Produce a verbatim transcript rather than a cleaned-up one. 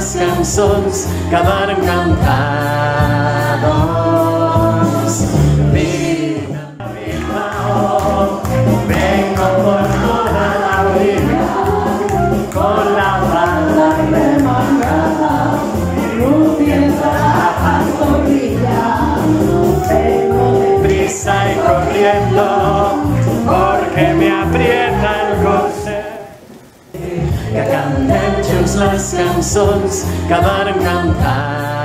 as cançons que vàrem cantar doncs. Vine, Bilbao, vengo por toda la vida con la banda remangada y luciendo la pantorrilla. Vengo de prisa y corriendo porque me aprieta el corset. Que cantem junts les cançons que vàrem cantar.